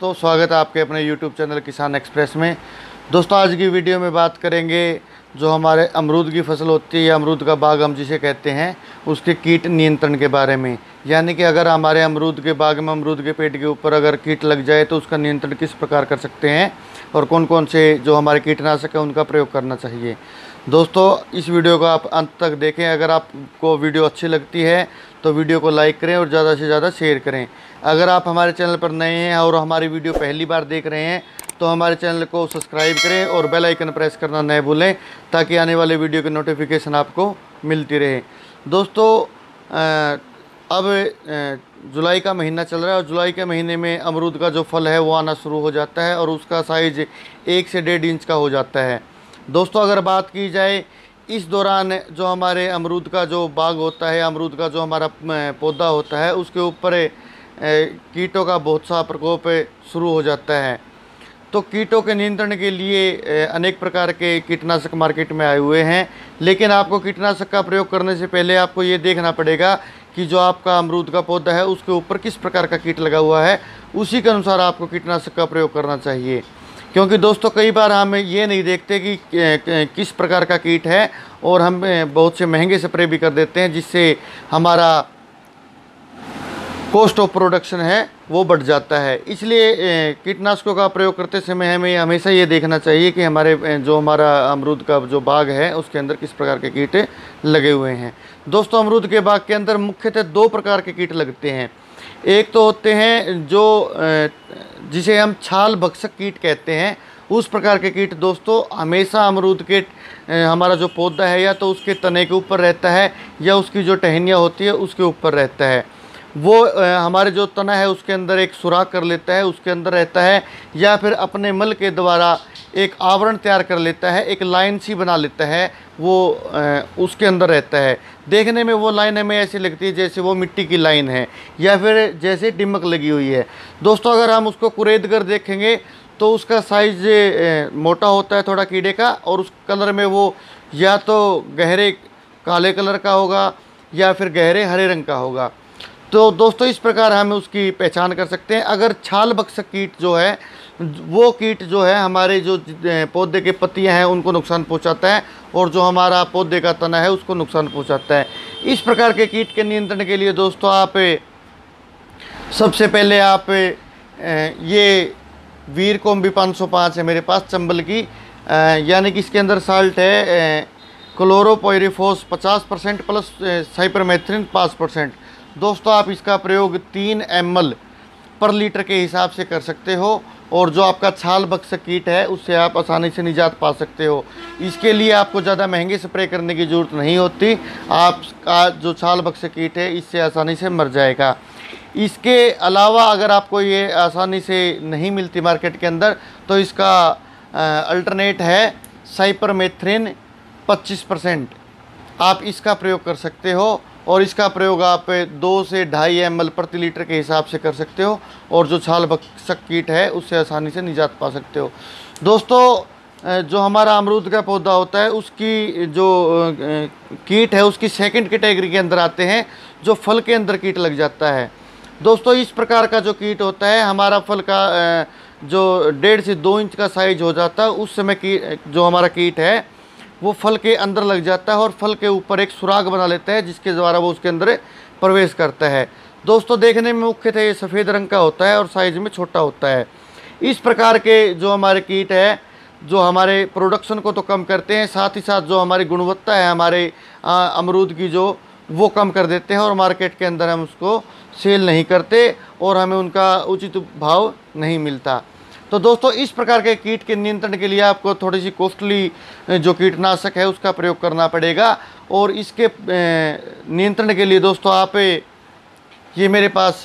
तो स्वागत है आपके अपने YouTube चैनल किसान एक्सप्रेस में। दोस्तों आज की वीडियो में बात करेंगे जो हमारे अमरूद की फसल होती है या अमरूद का बाग हम जिसे कहते हैं उसके कीट नियंत्रण के बारे में। यानी कि अगर हमारे अमरूद के बाग में अमरूद के पेड़ के ऊपर अगर कीट लग जाए तो उसका नियंत्रण किस प्रकार कर सकते हैं और कौन कौन से जो हमारे कीटनाशक हैं उनका प्रयोग करना चाहिए। दोस्तों इस वीडियो को आप अंत तक देखें। अगर आपको वीडियो अच्छी लगती है तो वीडियो को लाइक करें और ज़्यादा से ज़्यादा शेयर करें। अगर आप हमारे चैनल पर नए हैं और हमारी वीडियो पहली बार देख रहे हैं तो हमारे चैनल को सब्सक्राइब करें और बेल आइकन प्रेस करना न भूलें ताकि आने वाले वीडियो की नोटिफिकेशन आपको मिलती रहे। दोस्तों अब जुलाई का महीना चल रहा है और जुलाई के महीने में अमरूद का जो फल है वो आना शुरू हो जाता है और उसका साइज़ 1 से 1.5 इंच का हो जाता है। दोस्तों अगर बात की जाए इस दौरान जो हमारे अमरूद का जो बाग होता है, अमरूद का जो हमारा पौधा होता है उसके ऊपर कीटों का बहुत सा प्रकोप शुरू हो जाता है। तो कीटों के नियंत्रण के लिए अनेक प्रकार के कीटनाशक मार्केट में आए हुए हैं, लेकिन आपको कीटनाशक का प्रयोग करने से पहले आपको ये देखना पड़ेगा कि जो आपका अमरूद का पौधा है उसके ऊपर किस प्रकार का कीट लगा हुआ है, उसी के अनुसार आपको कीटनाशक का प्रयोग करना चाहिए। क्योंकि दोस्तों कई बार हम ये नहीं देखते कि किस प्रकार का कीट है और हम बहुत से महंगे स्प्रे भी कर देते हैं जिससे हमारा कॉस्ट ऑफ प्रोडक्शन है वो बढ़ जाता है। इसलिए कीटनाशकों का प्रयोग करते समय हमें हमेशा ये देखना चाहिए कि हमारा अमरूद का जो बाग है उसके अंदर किस प्रकार के कीट लगे हुए हैं। दोस्तों अमरूद के बाग के अंदर मुख्यतः 2 प्रकार के कीट लगते हैं। एक तो होते हैं जो जिसे हम छाल भक्षक कीट कहते हैं, उस प्रकार के कीट दोस्तों हमेशा अमरूद के हमारा जो पौधा है या तो उसके तने के ऊपर रहता है या उसकी जो टहनियाँ होती है उसके ऊपर रहता है। वो हमारे जो तना है उसके अंदर एक सुराख कर लेता है, उसके अंदर रहता है, या फिर अपने मल के द्वारा एक आवरण तैयार कर लेता है, एक लाइन सी बना लेता है, वो उसके अंदर रहता है। देखने में वो लाइन हमें ऐसी लगती है जैसे वो मिट्टी की लाइन है या फिर जैसे डिमक लगी हुई है। दोस्तों अगर हम उसको कुरेद कर देखेंगे तो उसका साइज मोटा होता है थोड़ा कीड़े का, और उस कलर में वो या तो गहरे काले कलर का होगा या फिर गहरे हरे रंग का होगा। तो दोस्तों इस प्रकार हम उसकी पहचान कर सकते हैं। अगर छाल भक्षक कीट जो है वो कीट जो है हमारे जो पौधे के पत्तियां हैं उनको नुकसान पहुंचाता है और जो हमारा पौधे का तना है उसको नुकसान पहुंचाता है। इस प्रकार के कीट के नियंत्रण के लिए दोस्तों आप सबसे पहले आप ये वीर कोम्बी 505 है मेरे पास चंबल की, यानी कि इसके अंदर साल्ट है, क्लोरोपोयरिफोस 50% प्लस साइपरमेथ्रीन 5%। दोस्तों आप इसका प्रयोग 3 ml/लीटर के हिसाब से कर सकते हो और जो आपका छाल भक्षक कीट है उससे आप आसानी से निजात पा सकते हो। इसके लिए आपको ज़्यादा महंगे स्प्रे करने की ज़रूरत नहीं होती, आपका जो छाल भक्षक कीट है इससे आसानी से मर जाएगा। इसके अलावा अगर आपको ये आसानी से नहीं मिलती मार्केट के अंदर तो इसका अल्टरनेट है साइपरमेथ्रीन 25%, आप इसका प्रयोग कर सकते हो और इसका प्रयोग आप 2 से 2.5 ml/लीटर के हिसाब से कर सकते हो और जो छाल भक्षक कीट है उससे आसानी से निजात पा सकते हो। दोस्तों जो हमारा अमरूद का पौधा होता है उसकी जो कीट है उसकी 2nd कैटेगरी के अंदर आते हैं जो फल के अंदर कीट लग जाता है। दोस्तों इस प्रकार का जो कीट होता है हमारा फल का जो 1.5 से 2 इंच का साइज हो जाता है, उस समय की जो हमारा कीट है वो फल के अंदर लग जाता है और फल के ऊपर एक सुराग बना लेता है जिसके द्वारा वो उसके अंदर प्रवेश करता है। दोस्तों देखने में मुख्यतः ये सफ़ेद रंग का होता है और साइज में छोटा होता है। इस प्रकार के जो हमारे कीट है जो हमारे प्रोडक्शन को तो कम करते हैं, साथ ही साथ जो हमारी गुणवत्ता है हमारे अमरूद की जो वो कम कर देते हैं और मार्केट के अंदर हम उसको सेल नहीं करते और हमें उनका उचित भाव नहीं मिलता। तो दोस्तों इस प्रकार के कीट के नियंत्रण के लिए आपको थोड़ी सी कॉस्टली जो कीटनाशक है उसका प्रयोग करना पड़ेगा और इसके नियंत्रण के लिए दोस्तों आप ये मेरे पास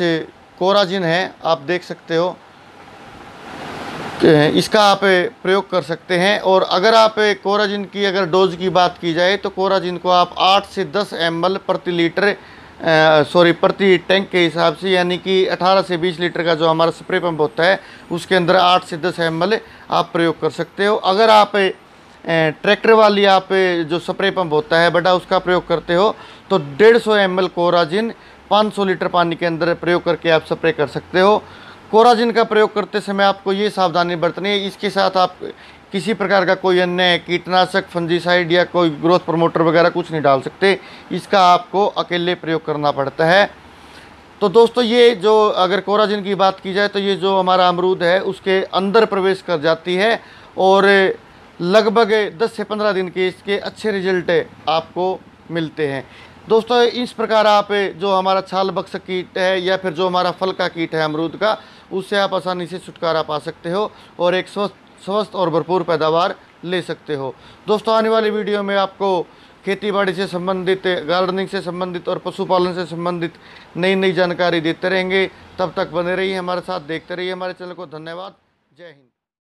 कोराजिन है, आप देख सकते हो, इसका आप प्रयोग कर सकते हैं। और अगर आप कोराजिन की अगर डोज की बात की जाए तो कोराजिन को आप 8 से 10 ml/लीटर प्रति टैंक के हिसाब से, यानी कि 18 से 20 लीटर का जो हमारा स्प्रे पंप होता है उसके अंदर 8 से 10 ml आप प्रयोग कर सकते हो। अगर आप ट्रैक्टर वाली आप जो स्प्रे पंप होता है बड़ा उसका प्रयोग करते हो तो 150 ml कोराजिन 500 लीटर पानी के अंदर प्रयोग करके आप स्प्रे कर सकते हो। कोराजिन का प्रयोग करते समय आपको ये सावधानी बरतनी है। इसके साथ आप किसी प्रकार का कोई अन्य कीटनाशक, फंजीसाइड या कोई ग्रोथ प्रमोटर वगैरह कुछ नहीं डाल सकते, इसका आपको अकेले प्रयोग करना पड़ता है। तो दोस्तों ये जो अगर कोराजिन की बात की जाए तो ये जो हमारा अमरूद है उसके अंदर प्रवेश कर जाती है और लगभग 10 से 15 दिन के इसके अच्छे रिजल्ट आपको मिलते हैं। दोस्तों इस प्रकार आप जो हमारा छाल बक्स कीट है या फिर जो हमारा फल का कीट है अमरूद का, उससे आप आसानी से छुटकारा पा सकते हो और एक स्वस्थ और भरपूर पैदावार ले सकते हो। दोस्तों आने वाली वीडियो में आपको खेतीबाड़ी से संबंधित, गार्डनिंग से संबंधित और पशुपालन से संबंधित नई नई जानकारी देते रहेंगे। तब तक बने रहिए हमारे साथ, देखते रहिए हमारे चैनल को। धन्यवाद, जय हिंद।